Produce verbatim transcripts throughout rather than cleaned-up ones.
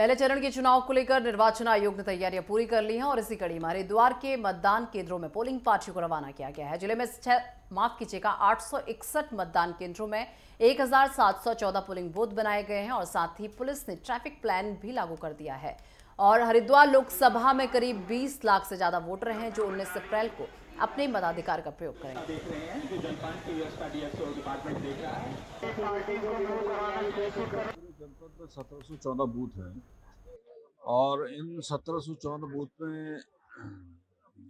पहले चरण के चुनाव को लेकर निर्वाचन आयोग ने तैयारियां पूरी कर ली हैं और इसी कड़ी में हरिद्वार के मतदान केंद्रों में पोलिंग पार्टियों को रवाना किया गया है। जिले में छह माफ कीजिएगा आठ सौ इकसठ मतदान केंद्रों में एक हजार सात सौ चौदह पोलिंग बूथ बनाए गए हैं और साथ ही पुलिस ने ट्रैफिक प्लान भी लागू कर दिया है। और हरिद्वार लोकसभा में करीब बीस लाख से ज्यादा वोटर हैं जो उन्नीस अप्रैल को अपने मताधिकार का प्रयोग करेंगे। सत्रह सौ चौदह बूथ हैं और इन सत्रह सौ चौदह बूथ में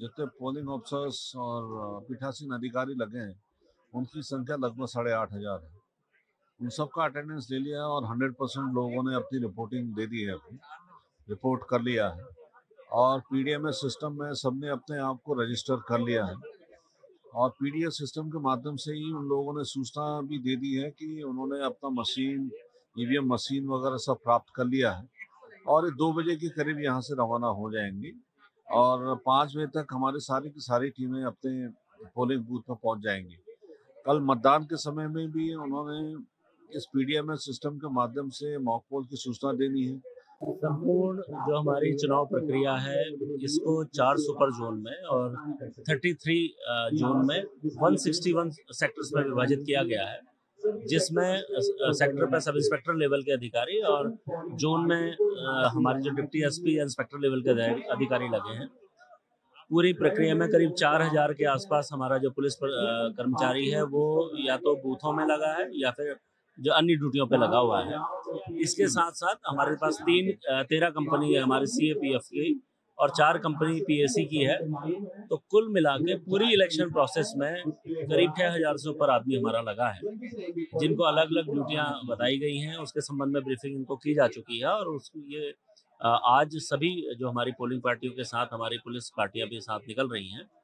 जितने पोलिंग ऑफिसर्स और पीठासीन अधिकारी लगे हैं उनकी संख्या लगभग साढ़े आठ हजार है। उन सबका अटेंडेंस ले लिया है और हंड्रेड परसेंट लोगों ने अपनी रिपोर्टिंग दे दी है, अपनी रिपोर्ट कर लिया है और पीडीएमएस सिस्टम में सबने अपने आप को रजिस्टर कर लिया है और पीडीएस सिस्टम के माध्यम से ही उन लोगों ने सूचना भी दे दी है कि उन्होंने अपना मशीन ईवीएम मशीन वगैरह सब प्राप्त कर लिया है और ये दो बजे के करीब यहाँ से रवाना हो जाएंगी और पाँच बजे तक हमारी सारी की सारी टीमें अपने पोलिंग बूथ पर पहुँच जाएंगी। कल मतदान के समय में भी उन्होंने इस पीडीएमएस सिस्टम के माध्यम से मॉक पोल की सूचना देनी है। संपूर्ण जो हमारी चुनाव प्रक्रिया है इसको चार सुपर जोन में और तैंतीस जोन में एक सौ इकसठ सेक्टर्स में विभाजित किया गया है, जिसमें सेक्टर पर सब इंस्पेक्टर लेवल के अधिकारी और जोन में हमारे जो डिप्टी एसपी इंस्पेक्टर लेवल के अधिकारी लगे हैं। पूरी प्रक्रिया में करीब चार हज़ार के आसपास हमारा जो पुलिस कर्मचारी है वो या तो बूथों में लगा है या फिर जो अन्य ड्यूटियों पे लगा हुआ है। इसके साथ साथ हमारे पास तीन तेरह कंपनी है हमारे सी ए पी एफ की और चार कंपनी पी ए सी की है, तो कुल मिला के पूरी इलेक्शन प्रोसेस में करीब छः हज़ार से ऊपर आदमी हमारा लगा है, जिनको अलग अलग ड्यूटियाँ बताई गई हैं। उसके संबंध में ब्रीफिंग इनको की जा चुकी है और उसकी ये आज सभी जो हमारी पोलिंग पार्टियों के साथ हमारी पुलिस पार्टियाँ भी साथ निकल रही हैं।